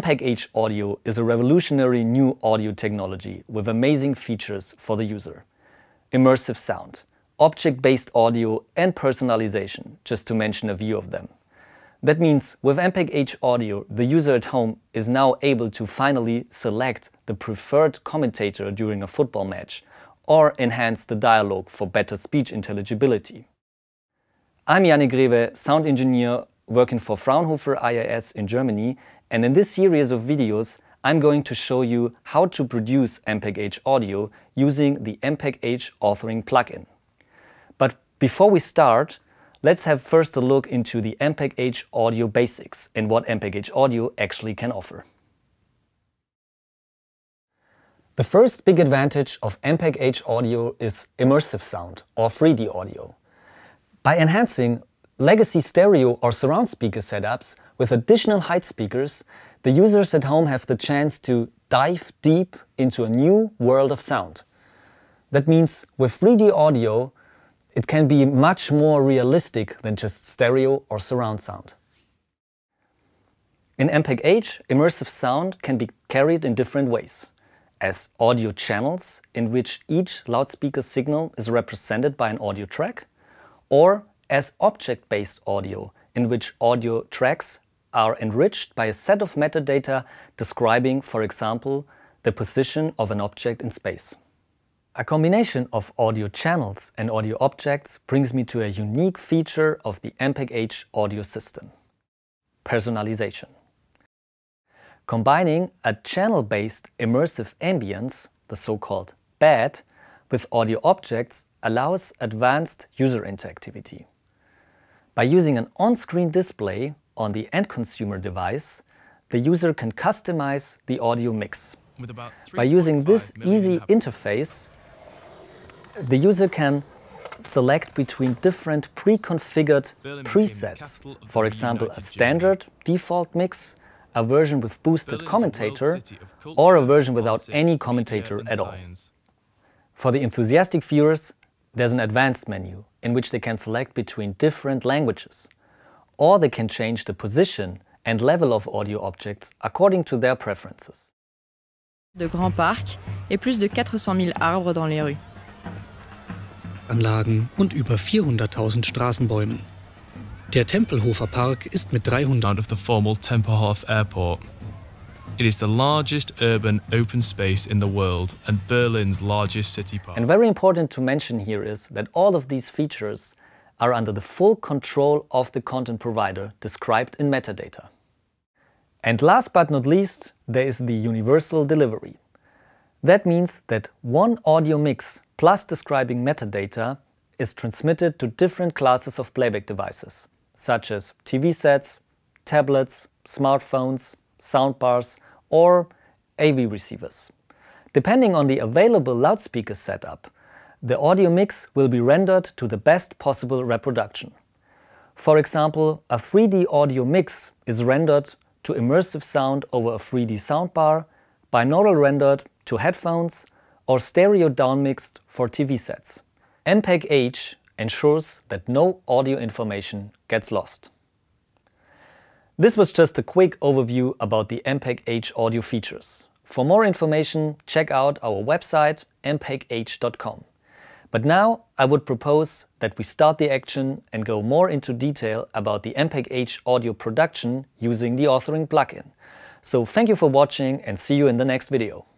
MPEG-H audio is a revolutionary new audio technology with amazing features for the user. Immersive sound, object-based audio and personalization, just to mention a few of them. That means with MPEG-H audio, the user at home is now able to finally select the preferred commentator during a football match or enhance the dialogue for better speech intelligibility. I'm Janik Grewe, sound engineer working for Fraunhofer IIS in Germany, and in this series of videos I'm going to show you how to produce MPEG-H audio using the MPEG-H authoring plugin. But before we start, let's have first a look into the MPEG-H audio basics and what MPEG-H audio actually can offer. The first big advantage of MPEG-H audio is immersive sound or 3D audio. By enhancing legacy stereo or surround speaker setups with additional height speakers, the users at home have the chance to dive deep into a new world of sound. That means with 3D audio, it can be much more realistic than just stereo or surround sound. In MPEG-H, immersive sound can be carried in different ways, as audio channels in which each loudspeaker signal is represented by an audio track, or as object-based audio in which audio tracks are enriched by a set of metadata describing, for example, the position of an object in space. A combination of audio channels and audio objects brings me to a unique feature of the MPEG-H audio system: personalization. Combining a channel-based immersive ambience, the so-called BAD, with audio objects allows advanced user interactivity. By using an on-screen display on the end consumer device, the user can customize the audio mix. By using this easy interface, the user can select between different pre-configured presets, for example, a standard default mix, a version with boosted commentator, or a version without any commentator at all. For the enthusiastic viewers, there's an advanced menu in which they can select between different languages, or they can change the position and level of audio objects according to their preferences. Le Grand Parc et plus de 400 000 arbres dans les rues. Anlagen und über 400.000 Straßenbäumen. Der Tempelhofer Park ist mit 300 of the former Tempelhof Airport. It is the largest urban open space in the world and Berlin's largest city park. And very important to mention here is that all of these features are under the full control of the content provider described in metadata. And last but not least, there is the universal delivery. That means that one audio mix plus describing metadata is transmitted to different classes of playback devices, such as TV sets, tablets, smartphones, soundbars, or AV receivers. Depending on the available loudspeaker setup, the audio mix will be rendered to the best possible reproduction. For example, a 3D audio mix is rendered to immersive sound over a 3D soundbar, binaural rendered to headphones, or stereo downmixed for TV sets. MPEG-H ensures that no audio information gets lost. This was just a quick overview about the MPEG-H audio features. For more information, check out our website mpeg-h.com. But now I would propose that we start the action and go more into detail about the MPEG-H audio production using the authoring plugin. So thank you for watching and see you in the next video.